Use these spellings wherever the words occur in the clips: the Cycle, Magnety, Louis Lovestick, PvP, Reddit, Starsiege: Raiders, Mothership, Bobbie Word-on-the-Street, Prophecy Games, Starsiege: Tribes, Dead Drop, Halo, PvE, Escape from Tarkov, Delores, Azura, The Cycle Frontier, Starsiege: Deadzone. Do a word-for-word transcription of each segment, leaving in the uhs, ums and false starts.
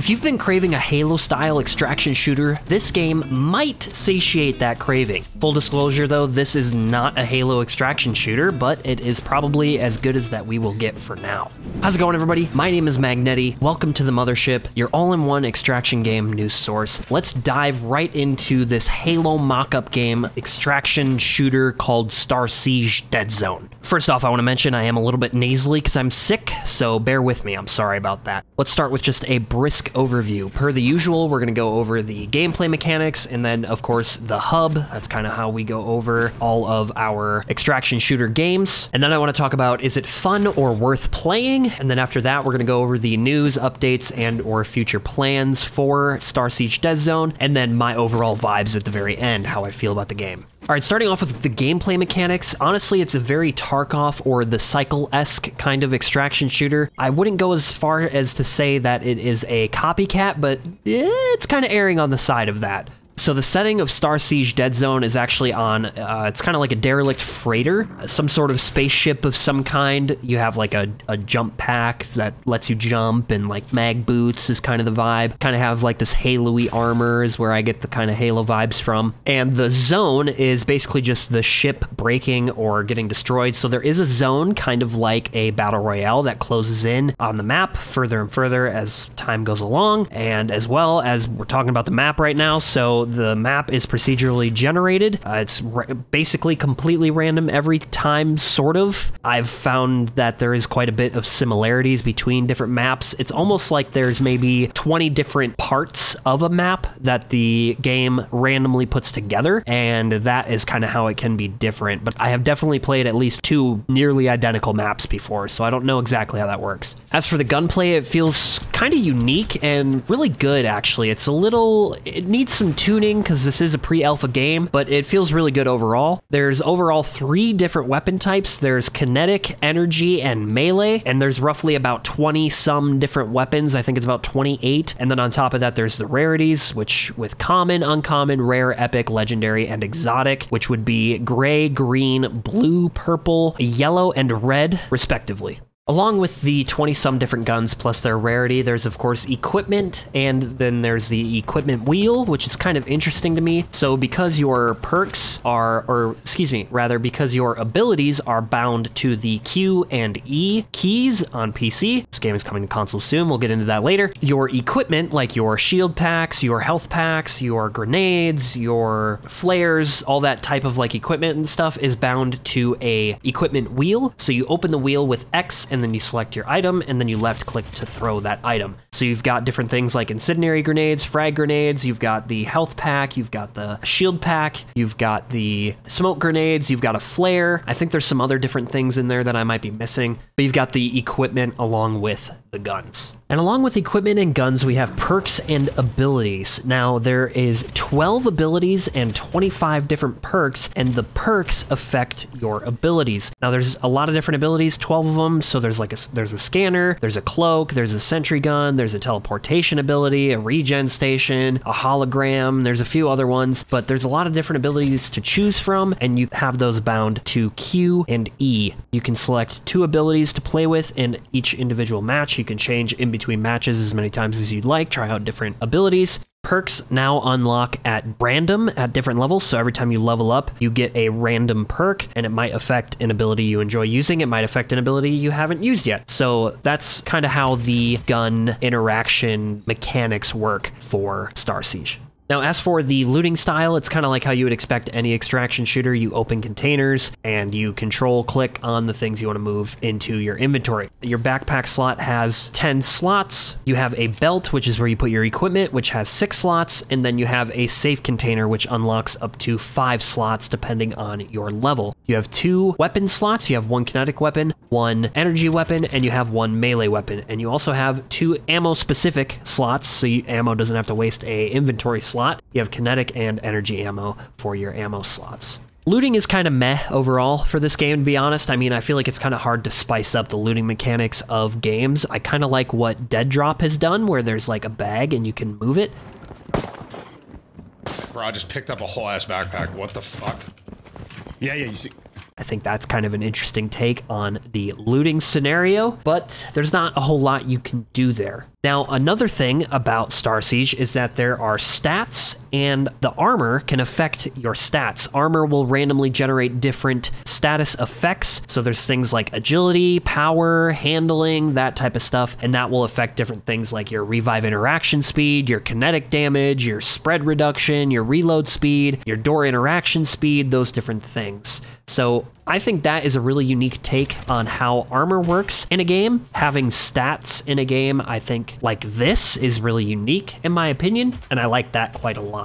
If you've been craving a Halo-style extraction shooter, this game might satiate that craving. Full disclosure though, this is not a Halo extraction shooter, but it is probably as good as that we will get for now. How's it going, everybody? My name is Magnety. Welcome to the Mothership, your all-in-one extraction game news source. Let's dive right into this Halo mock-up game extraction shooter called Starsiege: Deadzone. First off, I want to mention I am a little bit nasally because I'm sick, so bear with me, I'm sorry about that. Let's start with just a brisk overview. Per the usual, we're gonna go over the gameplay mechanics and then of course the hub. That's kind of how we go over all of our extraction shooter games. And then I want to talk about, is it fun or worth playing? And then after that, we're gonna go over the news, updates, and or future plans for Starsiege: Deadzone, and then my overall vibes at the very end, how I feel about the game. All right, starting off with the gameplay mechanics. Honestly, it's a very Tarkov or the Cycle-esque kind of extraction shooter. I wouldn't go as far as to say that it is a copycat, but it's kind of erring on the side of that. So the setting of Starsiege: Deadzone is actually on, uh, it's kind of like a derelict freighter, some sort of spaceship of some kind. You have like a, a jump pack that lets you jump, and like mag boots is kind of the vibe. Kind of have like this Halo-y armor is where I get the kind of Halo vibes from. And the zone is basically just the ship breaking or getting destroyed. So there is a zone kind of like a battle royale that closes in on the map further and further as time goes along. And as well as we're talking about the map right now, so the map is procedurally generated. Uh, it's basically completely random every time, sort of. I've found that there is quite a bit of similarities between different maps. It's almost like there's maybe twenty different parts of a map that the game randomly puts together, and that is kind of how it can be different. But I have definitely played at least two nearly identical maps before, so I don't know exactly how that works. As for the gunplay, it feels kind of unique and really good, actually. It's a little, it needs some tuning, because this is a pre-alpha game, but it feels really good overall. There's overall three different weapon types. There's kinetic, energy, and melee, and there's roughly about twenty some different weapons. I think it's about twenty-eight, and then on top of that there's the rarities, which with common, uncommon, rare, epic, legendary, and exotic, which would be gray, green, blue, purple, yellow, and red, respectively. Along with the twenty-some different guns plus their rarity, there's of course equipment, and then there's the equipment wheel, which is kind of interesting to me. So because your perks are, or excuse me, rather because your abilities are bound to the Q and E keys on P C, this game is coming to console soon, we'll get into that later, your equipment, like your shield packs, your health packs, your grenades, your flares, all that type of like equipment and stuff is bound to a equipment wheel. So you open the wheel with X and And then you select your item, and then you left click to throw that item. So you've got different things like incendiary grenades, frag grenades, you've got the health pack, you've got the shield pack, you've got the smoke grenades, you've got a flare. I think there's some other different things in there that I might be missing, but you've got the equipment along with the guns. And along with equipment and guns, we have perks and abilities. Now, there is twelve abilities and twenty-five different perks, and the perks affect your abilities. Now, there's a lot of different abilities, twelve of them, so there's like a, there's a scanner, there's a cloak, there's a sentry gun, there's a teleportation ability, a regen station, a hologram, there's a few other ones, but there's a lot of different abilities to choose from, and you have those bound to Q and E. You can select two abilities to play with in each individual match. You can change in between between matches as many times as you'd like, try out different abilities. Perks now unlock at random at different levels, so every time you level up, you get a random perk, and it might affect an ability you enjoy using, it might affect an ability you haven't used yet. So that's kind of how the gun interaction mechanics work for Starsiege. Now, as for the looting style, it's kind of like how you would expect any extraction shooter. You open containers and you control click on the things you want to move into your inventory. Your backpack slot has ten slots. You have a belt, which is where you put your equipment, which has six slots. And then you have a safe container, which unlocks up to five slots depending on your level. You have two weapon slots. You have one kinetic weapon, one energy weapon, and you have one melee weapon. And you also have two ammo specific slots, so you, ammo doesn't have to waste a inventory slot. You have kinetic and energy ammo for your ammo slots. Looting is kind of meh overall for this game, to be honest. I mean, I feel like it's kind of hard to spice up the looting mechanics of games. I kind of like what Dead Drop has done, where there's like a bag and you can move it. Bro, I just picked up a whole ass backpack. What the fuck? Yeah, yeah, you see... I think that's kind of an interesting take on the looting scenario, but there's not a whole lot you can do there. Now, another thing about Starsiege is that there are stats, and the armor can affect your stats. Armor will randomly generate different status effects, so there's things like agility, power, handling, that type of stuff, and that will affect different things like your revive interaction speed, your kinetic damage, your spread reduction, your reload speed, your door interaction speed, those different things. So I think that is a really unique take on how armor works in a game. Having stats in a game, I think, like this is really unique in my opinion, and I like that quite a lot.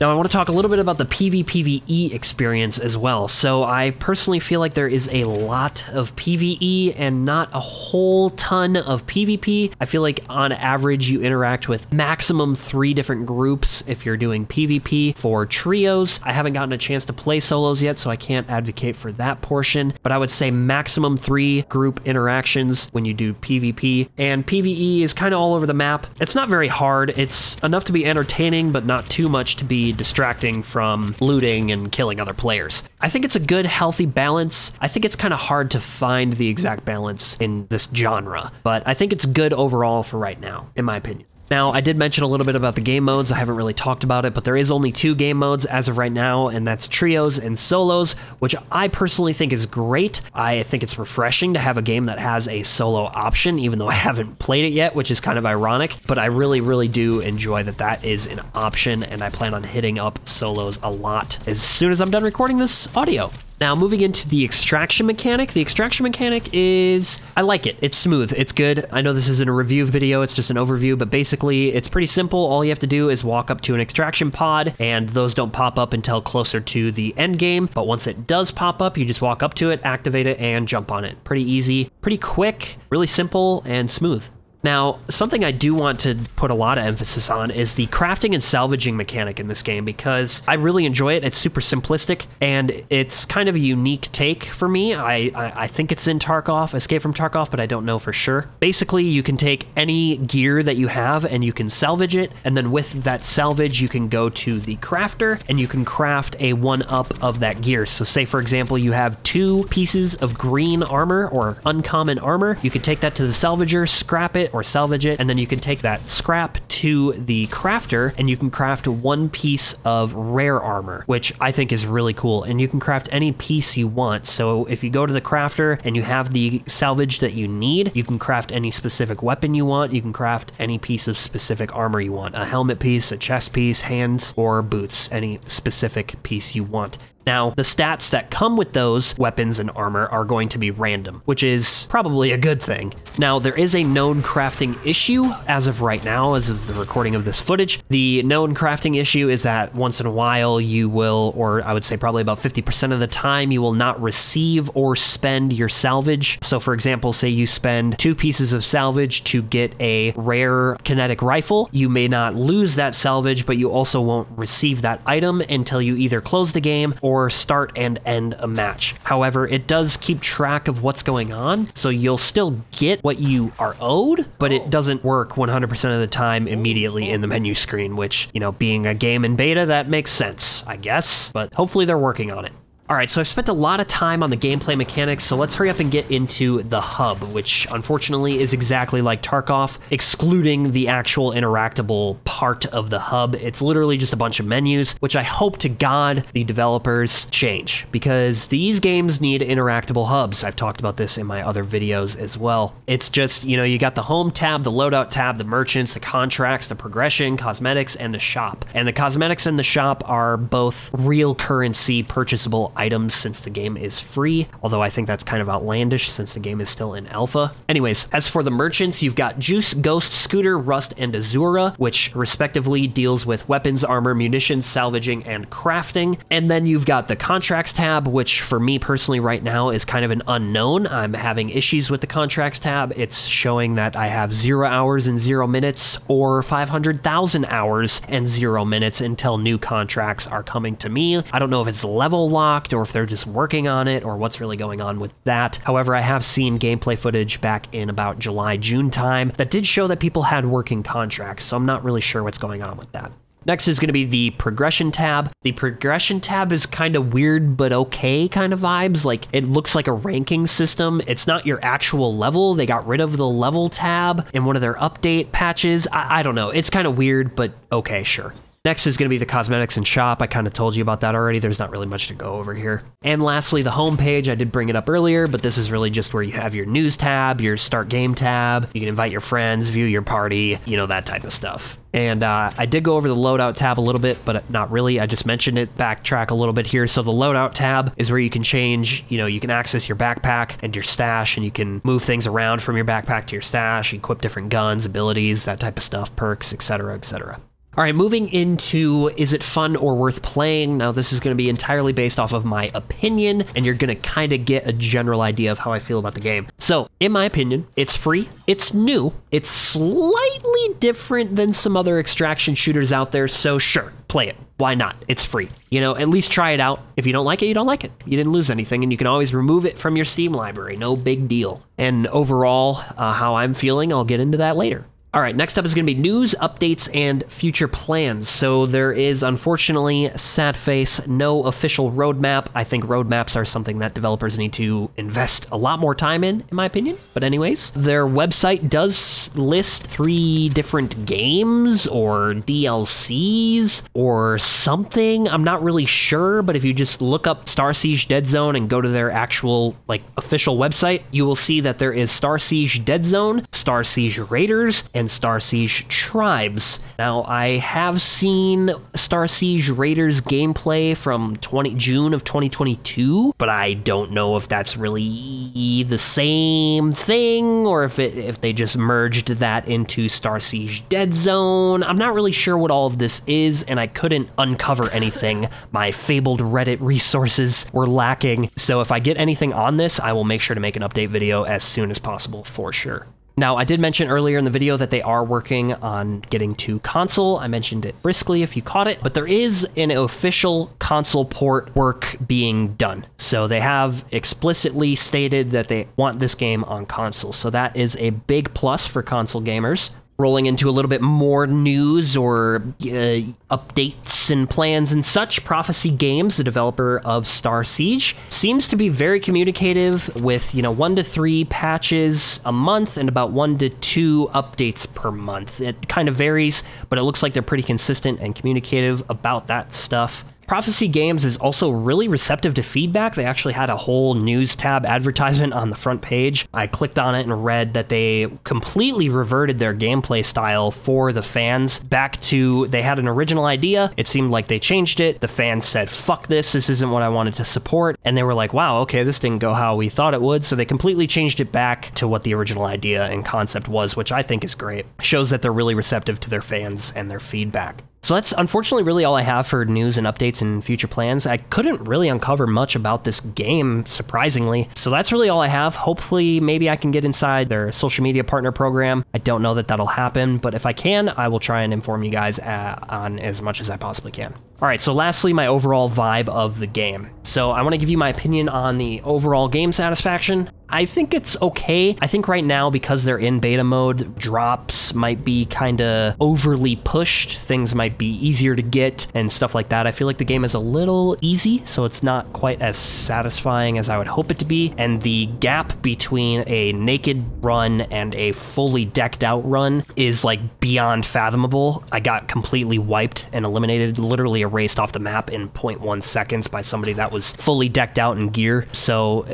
Now, I want to talk a little bit about the PvPvE experience as well. So I personally feel like there is a lot of PvE and not a whole ton of PvP. I feel like on average you interact with maximum three different groups if you're doing PvP for trios. I haven't gotten a chance to play solos yet, so I can't advocate for that portion, but I would say maximum three group interactions when you do PvP. And PvE is kind of all over the map. It's not very hard. It's enough to be entertaining, but not too much to be distracting from looting and killing other players. I think it's a good, healthy balance. I think it's kind of hard to find the exact balance in this genre, but I think it's good overall for right now, in my opinion. Now, I did mention a little bit about the game modes. I haven't really talked about it, but there is only two game modes as of right now, and that's trios and solos, which I personally think is great. I think it's refreshing to have a game that has a solo option, even though I haven't played it yet, which is kind of ironic, but I really, really do enjoy that that is an option, and I plan on hitting up solos a lot as soon as I'm done recording this audio. Now, moving into the extraction mechanic. The extraction mechanic is... I like it. It's smooth. It's good. I know this isn't a review video. It's just an overview, but basically, it's pretty simple. All you have to do is walk up to an extraction pod, and those don't pop up until closer to the end game. But once it does pop up, you just walk up to it, activate it, and jump on it. Pretty easy, pretty quick, really simple, and smooth. Now, something I do want to put a lot of emphasis on is the crafting and salvaging mechanic in this game, because I really enjoy it. It's super simplistic, and it's kind of a unique take for me. I, I, I think it's in Tarkov, Escape from Tarkov, but I don't know for sure. Basically, you can take any gear that you have, and you can salvage it, and then with that salvage, you can go to the crafter, and you can craft a one-up of that gear. So say, for example, you have two pieces of green armor, or uncommon armor. You can take that to the salvager, scrap it, or salvage it, and then you can take that scrap to the crafter, and you can craft one piece of rare armor, which I think is really cool. And you can craft any piece you want, so if you go to the crafter and you have the salvage that you need, you can craft any specific weapon you want, you can craft any piece of specific armor you want, a helmet piece, a chest piece, hands, or boots, any specific piece you want. Now, the stats that come with those weapons and armor are going to be random, which is probably a good thing. Now, there is a known crafting issue as of right now, as of the recording of this footage. The known crafting issue is that once in a while you will, or I would say probably about fifty percent of the time, you will not receive or spend your salvage. So for example, say you spend two pieces of salvage to get a rare kinetic rifle, you may not lose that salvage, but you also won't receive that item until you either close the game or Or start and end a match. However, it does keep track of what's going on, so you'll still get what you are owed, but it doesn't work one hundred percent of the time immediately in the menu screen, which, you know, being a game in beta, that makes sense, I guess, but hopefully they're working on it. Alright, so I've spent a lot of time on the gameplay mechanics, so let's hurry up and get into the hub, which unfortunately is exactly like Tarkov, excluding the actual interactable part of the hub. It's literally just a bunch of menus, which I hope to God the developers change, because these games need interactable hubs. I've talked about this in my other videos as well. It's just, you know, you got the home tab, the loadout tab, the merchants, the contracts, the progression, cosmetics, and the shop. And the cosmetics and the shop are both real currency purchasable items since the game is free, although I think that's kind of outlandish since the game is still in alpha. Anyways, as for the merchants, you've got Juice, Ghost, Scooter, Rust, and Azura, which respectively deals with weapons, armor, munitions, salvaging, and crafting. And then you've got the contracts tab, which for me personally right now is kind of an unknown. I'm having issues with the contracts tab. It's showing that I have zero hours and zero minutes, or five hundred thousand hours and zero minutes until new contracts are coming to me. I don't know if it's level locked, or if they're just working on it, or what's really going on with that. However, I have seen gameplay footage back in about July, June time that did show that people had working contracts, so I'm not really sure what's going on with that. Next is going to be the progression tab. The progression tab is kind of weird, but okay kind of vibes. Like, it looks like a ranking system. It's not your actual level. They got rid of the level tab in one of their update patches. I, I don't know. It's kind of weird, but okay, sure. Next is going to be the cosmetics and shop. I kind of told you about that already. There's not really much to go over here. And lastly, the home page. I did bring it up earlier, but this is really just where you have your news tab, your start game tab. You can invite your friends, view your party, you know, that type of stuff. And uh, I did go over the loadout tab a little bit, but not really. I just mentioned it. Backtrack a little bit here. So the loadout tab is where you can change, you know, you can access your backpack and your stash, and you can move things around from your backpack to your stash, equip different guns, abilities, that type of stuff, perks, et cetera, et cetera. All right, moving into, is it fun or worth playing? Now, this is going to be entirely based off of my opinion, and you're going to kind of get a general idea of how I feel about the game. So, in my opinion, it's free, it's new, it's slightly different than some other extraction shooters out there, so sure, play it. Why not? It's free. You know, at least try it out. If you don't like it, you don't like it. You didn't lose anything, and you can always remove it from your Steam library. No big deal. And overall, uh, how I'm feeling, I'll get into that later. All right, next up is going to be news, updates, and future plans. So there is, unfortunately, sad face, no official roadmap. I think roadmaps are something that developers need to invest a lot more time in, in my opinion. But anyways, their website does list three different games or D L Cs or something. I'm not really sure, but if you just look up Starsiege: Deadzone and go to their actual, like, official website, you will see that there is Starsiege: Deadzone, Starsiege: Raiders, and And Starsiege Tribes. Now, I have seen Starsiege Raiders gameplay from June of twenty twenty-two, but I don't know if that's really the same thing or if it, if they just merged that into Starsiege Deadzone. I'm not really sure what all of this is, and I couldn't uncover anything. My fabled Reddit resources were lacking, so if I get anything on this, I will make sure to make an update video as soon as possible for sure. Now, I did mention earlier in the video that they are working on getting to console. I mentioned it briskly if you caught it, but there is an official console port work being done. So they have explicitly stated that they want this game on console. So that is a big plus for console gamers. Rolling into a little bit more news or uh, updates and plans and such, Prophecy Games, the developer of Starsiege, seems to be very communicative with, you know, one to three patches a month and about one to two updates per month. It kind of varies, but it looks like they're pretty consistent and communicative about that stuff. Prophecy Games is also really receptive to feedback. They actually had a whole news tab advertisement on the front page. I clicked on it and read that they completely reverted their gameplay style for the fans back to, they had an original idea. It seemed like they changed it. The fans said, fuck this, this isn't what I wanted to support. And they were like, wow, okay, this didn't go how we thought it would. So they completely changed it back to what the original idea and concept was, which I think is great. Shows that they're really receptive to their fans and their feedback. So that's unfortunately really all I have for news and updates and future plans. I couldn't really uncover much about this game, surprisingly. So that's really all I have. Hopefully, maybe I can get inside their social media partner program. I don't know that that'll happen, but if I can, I will try and inform you guys uh, on as much as I possibly can. All right, so lastly, my overall vibe of the game. So I want to give you my opinion on the overall game satisfaction. I think it's okay. I think right now, because they're in beta mode, drops might be kind of overly pushed. Things might be easier to get and stuff like that. I feel like the game is a little easy, so it's not quite as satisfying as I would hope it to be. And the gap between a naked run and a fully decked out run is like beyond fathomable. I got completely wiped and eliminated, literally erased off the map in zero point one seconds by somebody that was fully decked out in gear. So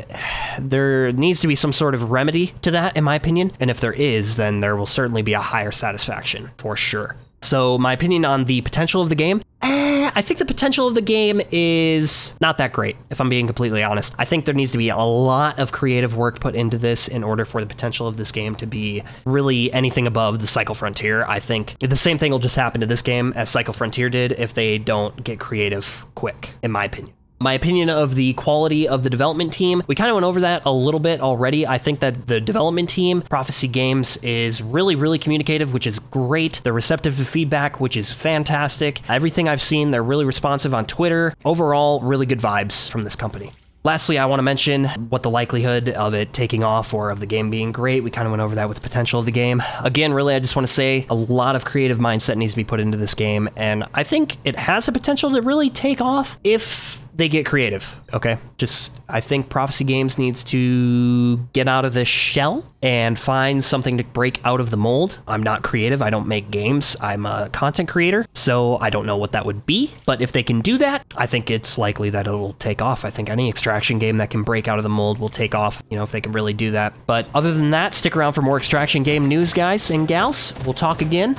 they're needs to be some sort of remedy to that, in my opinion, and if there is, then there will certainly be a higher satisfaction, for sure. So, my opinion on the potential of the game? Eh, I think the potential of the game is not that great, if I'm being completely honest. I think there needs to be a lot of creative work put into this in order for the potential of this game to be really anything above the Cycle Frontier. I think the same thing will just happen to this game as Cycle Frontier did if they don't get creative quick, in my opinion. My opinion of the quality of the development team, we kind of went over that a little bit already. I think that the development team, Prophecy Games, is really, really communicative, which is great. They're receptive to feedback, which is fantastic. Everything I've seen, they're really responsive on Twitter. Overall, really good vibes from this company. Lastly, I want to mention what the likelihood of it taking off or of the game being great. We kind of went over that with the potential of the game. Again, really, I just want to say a lot of creative mindset needs to be put into this game, and I think it has the potential to really take off if they get creative, okay? Just, I think Prophecy Games needs to get out of this shell and find something to break out of the mold. I'm not creative, I don't make games, I'm a content creator, so I don't know what that would be, but if they can do that, I think it's likely that it'll take off. I think any extraction game that can break out of the mold will take off, you know, if they can really do that. But other than that, stick around for more extraction game news, guys and gals. We'll talk again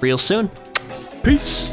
real soon. Peace!